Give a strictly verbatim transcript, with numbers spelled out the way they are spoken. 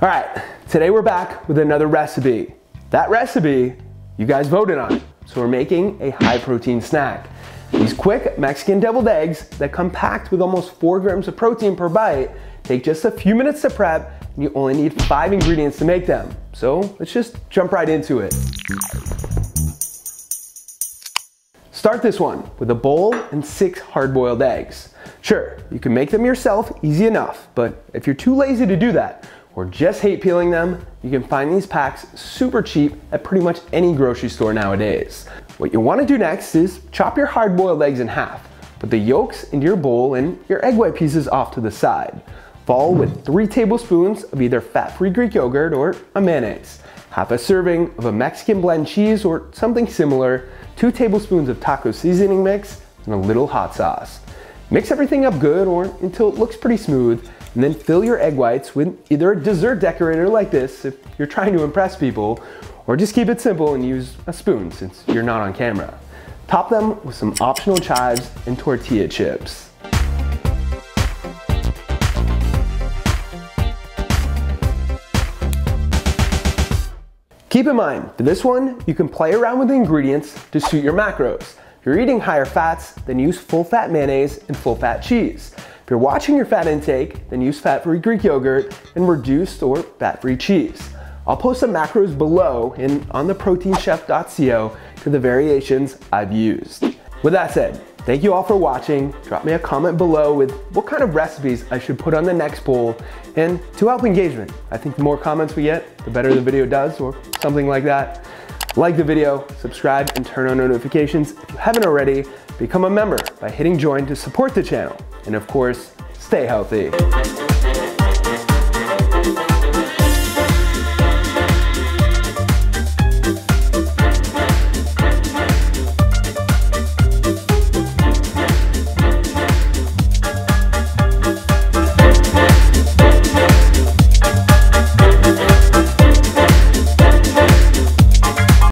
All right, today we're back with another recipe. That recipe, you guys voted on it. So we're making a high protein snack. These quick Mexican deviled eggs that come packed with almost four grams of protein per bite take just a few minutes to prep, and you only need five ingredients to make them. So let's just jump right into it. Start this one with a bowl and six hard-boiled eggs. Sure, you can make them yourself easy enough, but if you're too lazy to do that, or just hate peeling them, you can find these packs super cheap at pretty much any grocery store nowadays. What you wanna do next is chop your hard-boiled eggs in half, put the yolks into your bowl and your egg white pieces off to the side. Follow with three tablespoons of either fat-free Greek yogurt or a mayonnaise, half a serving of a Mexican blend cheese or something similar, two tablespoons of taco seasoning mix, and a little hot sauce. Mix everything up good or until it looks pretty smooth, and then fill your egg whites with either a dessert decorator like this if you're trying to impress people, or just keep it simple and use a spoon since you're not on camera. Top them with some optional chives and tortilla chips. Keep in mind, for this one, you can play around with the ingredients to suit your macros. If you're eating higher fats, then use full-fat mayonnaise and full-fat cheese. If you're watching your fat intake, then use fat-free Greek yogurt and reduced or fat-free cheese. I'll post some macros below and on the protein chef dot co to the variations I've used. With that said, thank you all for watching. Drop me a comment below with what kind of recipes I should put on the next poll, and to help engagement. I think the more comments we get, the better the video does, or something like that. Like the video, subscribe, and turn on notifications if you haven't already. Become a member by hitting join to support the channel. And of course, stay healthy.